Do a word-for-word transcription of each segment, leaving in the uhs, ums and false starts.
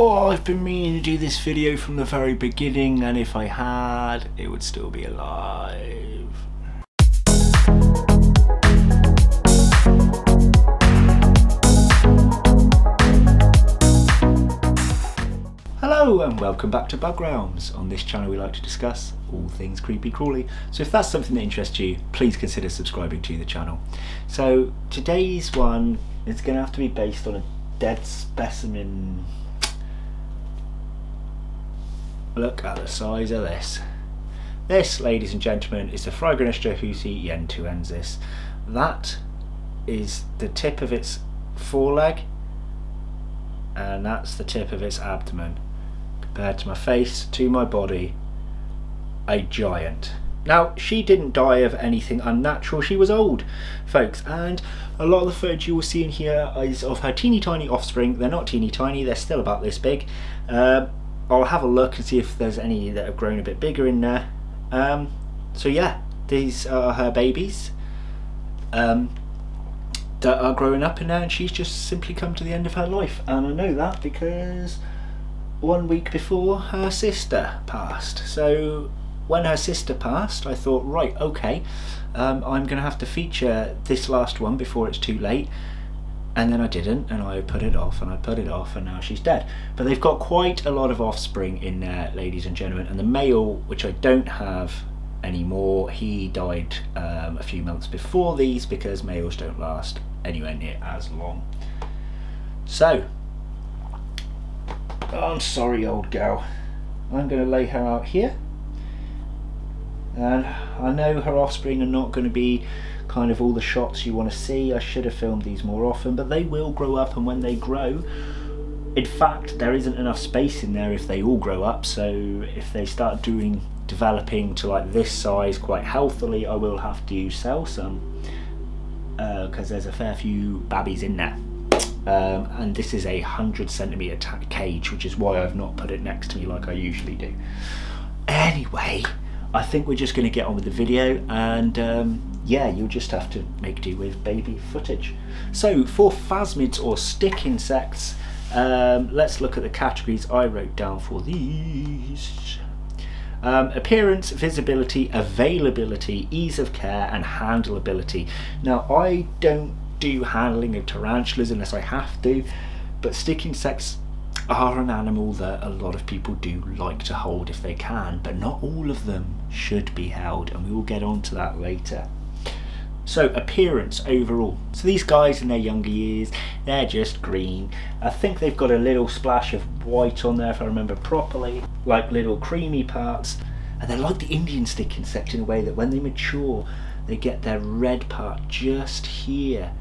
Oh, I've been meaning to do this video from the very beginning, and if I had, it would still be alive. Hello and welcome back to Bug Realms. On this channel we like to discuss all things creepy crawly, so if that's something that interests you, please consider subscribing to the channel. So today's one is going to have to be based on a dead specimen. Look at the size of this. This, ladies and gentlemen, is the Phryganistria heusii yentuensis. That is the tip of its foreleg, and that's the tip of its abdomen. Compared to my face, to my body, a giant. Now, she didn't die of anything unnatural, she was old, folks, and a lot of the footage you will see in here is of her teeny tiny offspring. They're not teeny tiny, they're still about this big. Uh, I'll have a look and see if there's any that have grown a bit bigger in there. Um, so yeah, these are her babies um, that are growing up in there, and she's just simply come to the end of her life. And I know that because one week before, her sister passed. So when her sister passed, I thought, right, okay, um, I'm gonna have to feature this last one before it's too late. And then I didn't, and I put it off, and I put it off, and now she's dead. But they've got quite a lot of offspring in there, ladies and gentlemen, and the male, which I don't have anymore, he died um, a few months before these, because males don't last anywhere near as long. So, I'm sorry, old girl. I'm gonna lay her out here. And I know her offspring are not going to be kind of all the shots you want to see. I should have filmed these more often, but they will grow up, and when they grow, in fact, there isn't enough space in there if they all grow up. So if they start doing developing to like this size quite healthily, I will have to sell some because uh, there's a fair few babbies in there. Um, and this is a hundred centimetre cage, which is why I've not put it next to me like I usually do. Anyway, I think we're just going to get on with the video, and um, yeah, you'll just have to make do with baby footage. So for phasmids or stick insects, um, let's look at the categories I wrote down for these. Um, appearance, visibility, availability, ease of care, and handleability. Now, I don't do handling of tarantulas unless I have to, but stick insects are an animal that a lot of people do like to hold if they can, but not all of them should be held, and we will get on to that later. So appearance overall. So these guys in their younger years, they're just green. I think they've got a little splash of white on there if I remember properly, like little creamy parts. And they're like the Indian stick insect in a way that when they mature, they get their red part just here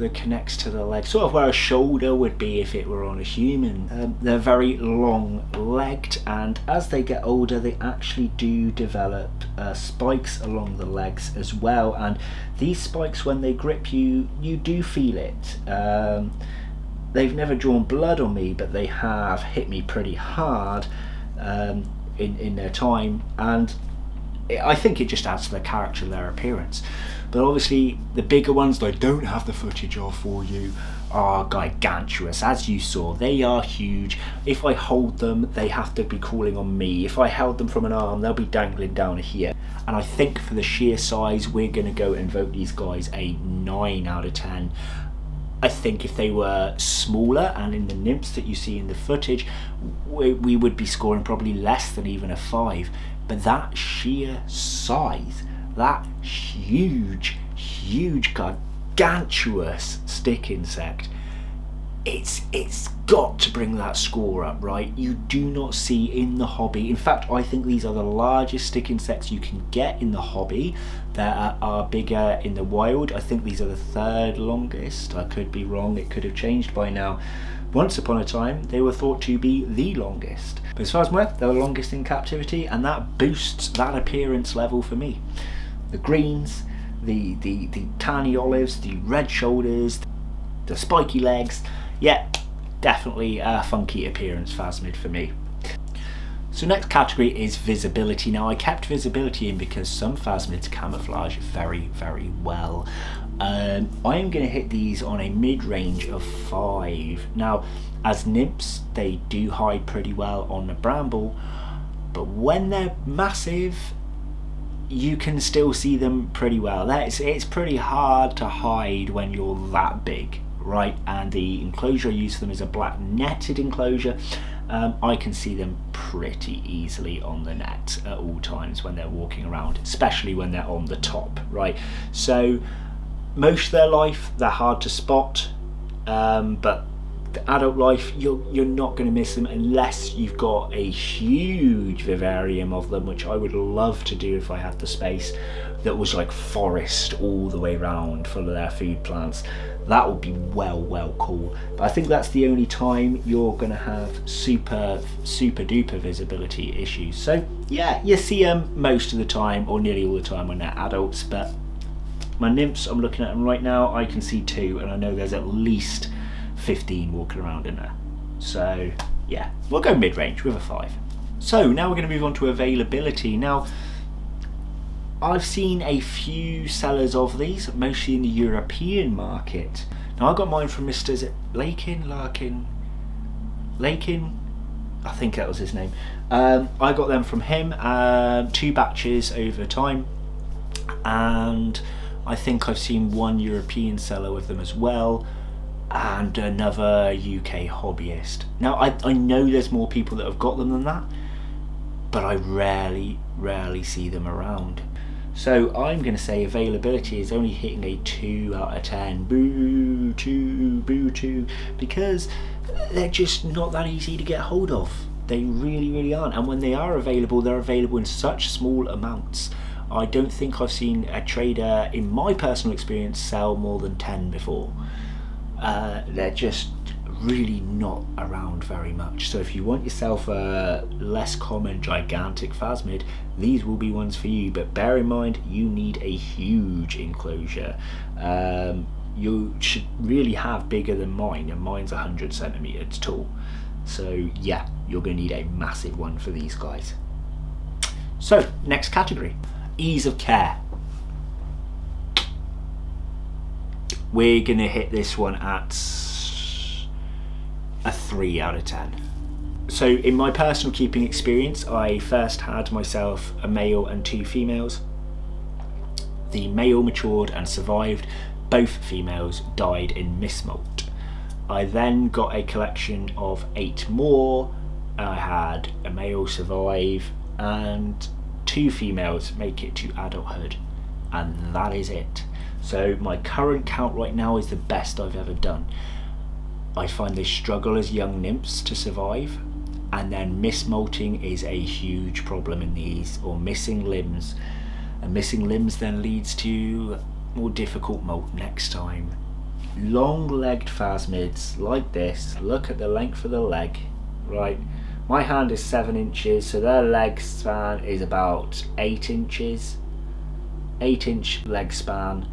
that connects to the leg, sort of where a shoulder would be if it were on a human. Um, they're very long-legged, and as they get older they actually do develop uh, spikes along the legs as well, and these spikes, when they grip you, you do feel it. Um, they've never drawn blood on me, but they have hit me pretty hard um, in, in their time, and I think it just adds to their character and their appearance. But obviously the bigger ones that I don't have the footage of for you are gigantuous. As you saw, they are huge. If I hold them, they have to be crawling on me. If I held them from an arm, they'll be dangling down here. And I think for the sheer size, we're going to go and vote these guys a nine out of ten. I think if they were smaller and in the nymphs that you see in the footage, we, we would be scoring probably less than even a five. But that sheer size, that huge, huge, gargantuous stick insect, it's it's got to bring that score up, right? You do not see in the hobby. In fact, I think these are the largest stick insects you can get in the hobby. There are, are bigger in the wild. I think these are the third longest. I could be wrong, it could have changed by now. Once upon a time, they were thought to be the longest. But as far as I'm aware, they're the longest in captivity, and that boosts that appearance level for me. The greens, the, the, the tiny olives, the red shoulders, the spiky legs. Yeah, definitely a funky appearance phasmid for me. So next category is visibility. Now I kept visibility in because some phasmids camouflage very, very well. and um, I am going to hit these on a mid-range of five. Now, as nymphs, they do hide pretty well on the bramble, but when they're massive, you can still see them pretty well. That's, it's pretty hard to hide when you're that big, right? And the enclosure I use for them is a black netted enclosure. Um, I can see them pretty easily on the net at all times when they're walking around, especially when they're on the top, right? So most of their life, they're hard to spot, um, but the adult life, you're, you're not going to miss them unless you've got a huge vivarium of them, which I would love to do if I had the space, that was like forest all the way around full of their food plants. That would be well, well cool. But I think that's the only time you're going to have super, super duper visibility issues. So yeah, you see them most of the time or nearly all the time when they're adults, but my nymphs, I'm looking at them right now, I can see two, and I know there's at least fifteen walking around in there. So yeah, we'll go mid-range with a five. So now we're going to move on to availability. Now, I've seen a few sellers of these, mostly in the European market. Now I got mine from Mister Z Lakin, Larkin, Lakin, I think that was his name. Um, I got them from him, uh, two batches over time, and I think I've seen one European seller with them as well, and another U K hobbyist. Now I, I know there's more people that have got them than that, but I rarely, rarely see them around. So I'm going to say availability is only hitting a two out of ten. Boo, two, boo, two. Because they're just not that easy to get hold of. They really, really aren't. And when they are available, they're available in such small amounts. I don't think I've seen a trader, in my personal experience, sell more than ten before. Uh, they're just really not around very much. So if you want yourself a less common gigantic phasmid, these will be ones for you, but bear in mind you need a huge enclosure. Um, you should really have bigger than mine, and mine's one hundred centimeters tall. So yeah, you're gonna need a massive one for these guys. So next category, ease of care. We're gonna hit this one at a three out of ten. So in my personal keeping experience, I first had myself a male and two females. The male matured and survived. Both females died in mismoult. I then got a collection of eight more. I had a male survive and two females make it to adulthood, and that is it. So my current count right now is the best I've ever done. I find they struggle as young nymphs to survive, and then mismoulting is a huge problem in these, or missing limbs, and missing limbs then leads to more difficult molt next time. Long-legged phasmids like this, look at the length of the leg, right? My hand is seven inches, so their leg span is about eight inches, eight inch leg span.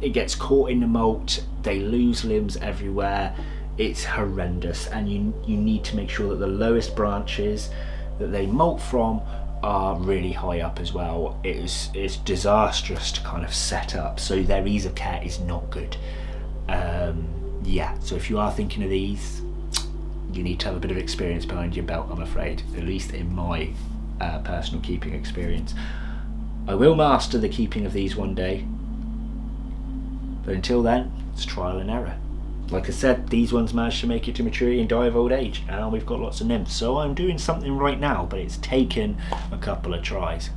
It gets caught in the molt, they lose limbs everywhere, it's horrendous, and you, you need to make sure that the lowest branches that they molt from are really high up as well. It is, it's disastrous to kind of set up, so their ease of care is not good. Um, yeah, so if you are thinking of these, you need to have a bit of experience behind your belt, I'm afraid, at least in my uh, personal keeping experience. I will master the keeping of these one day, but until then, it's trial and error. Like I said, these ones managed to make it to maturity and die of old age, and we've got lots of nymphs, so I'm doing something right now, but it's taken a couple of tries.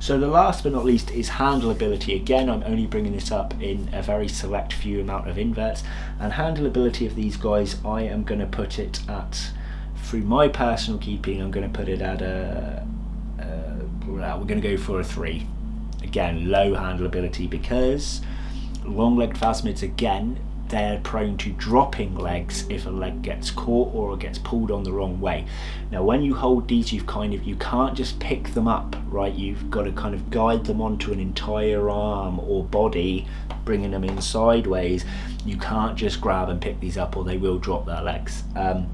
So the last but not least is handleability. Again, I'm only bringing this up in a very select few amount of inverts, and handleability of these guys, I am going to put it at, through my personal keeping, I'm going to put it at a, a we're going to go for a three. Again, low handleability, because long-legged phasmids, again, they're prone to dropping legs if a leg gets caught or it gets pulled on the wrong way. Now when you hold these, you've kind of, you can't just pick them up, right? You've got to kind of guide them onto an entire arm or body, bringing them in sideways. You can't just grab and pick these up or they will drop their legs. Um,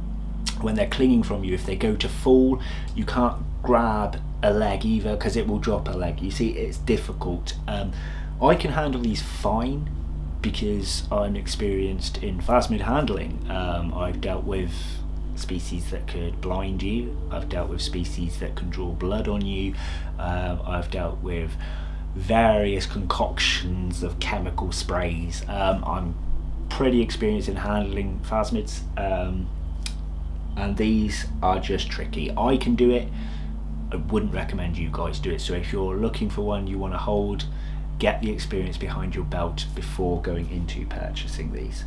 when they're clinging from you, if they go to fall, you can't grab a leg either because it will drop a leg. You see, it's difficult. Um, I can handle these fine because I'm experienced in Phasmid handling. Um, I've dealt with species that could blind you, I've dealt with species that can draw blood on you, um, I've dealt with various concoctions of chemical sprays. Um, I'm pretty experienced in handling Phasmids, um, and these are just tricky. I can do it, I wouldn't recommend you guys do it. So if you're looking for one you want to hold, get the experience behind your belt before going into purchasing these.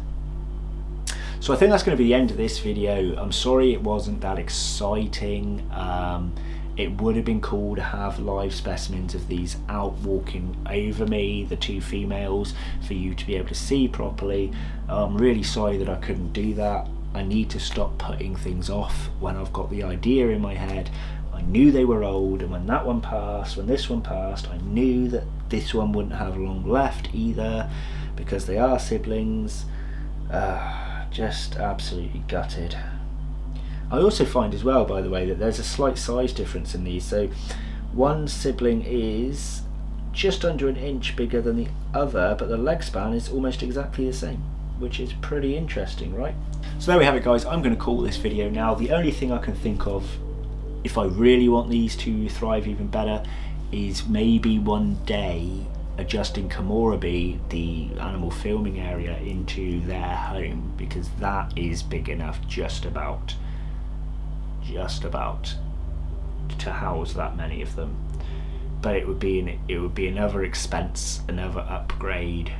So I think that's going to be the end of this video. I'm sorry it wasn't that exciting. Um, it would have been cool to have live specimens of these out walking over me, the two females, for you to be able to see properly. I'm really sorry that I couldn't do that. I need to stop putting things off when I've got the idea in my head. I knew they were old, and when that one passed, when this one passed, I knew that this one wouldn't have long left either, because they are siblings. Uh, just absolutely gutted. I also find as well, by the way, that there's a slight size difference in these. So one sibling is just under an inch bigger than the other, but the leg span is almost exactly the same, which is pretty interesting, right? So there we have it, guys. I'm going to call this video now. The only thing I can think of, if I really want these to thrive even better, is maybe one day adjusting Komorabi, the animal filming area, into their home, because that is big enough just about just about to house that many of them. But it would be an, it would be another expense, another upgrade,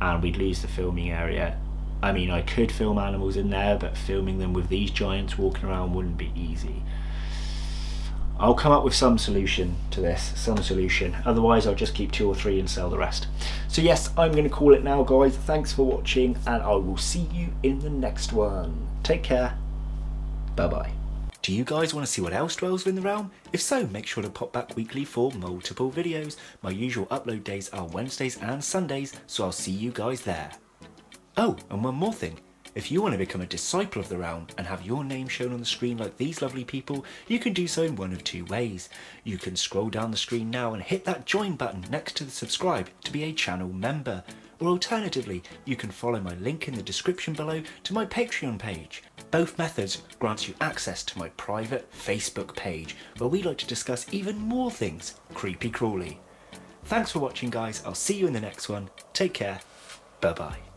and we'd lose the filming area. I mean, I could film animals in there, but filming them with these giants walking around wouldn't be easy. I'll come up with some solution to this, some solution. Otherwise, I'll just keep two or three and sell the rest. So yes, I'm going to call it now, guys. Thanks for watching, and I will see you in the next one. Take care. Bye-bye. Do you guys want to see what else dwells in the realm? If so, make sure to pop back weekly for multiple videos. My usual upload days are Wednesdays and Sundays, so I'll see you guys there. Oh, and one more thing. If you want to become a disciple of the realm and have your name shown on the screen like these lovely people, you can do so in one of two ways. You can scroll down the screen now and hit that join button next to the subscribe to be a channel member. Or alternatively, you can follow my link in the description below to my Patreon page. Both methods grant you access to my private Facebook page, where we like to discuss even more things creepy crawly. Thanks for watching, guys. I'll see you in the next one. Take care. Bye bye.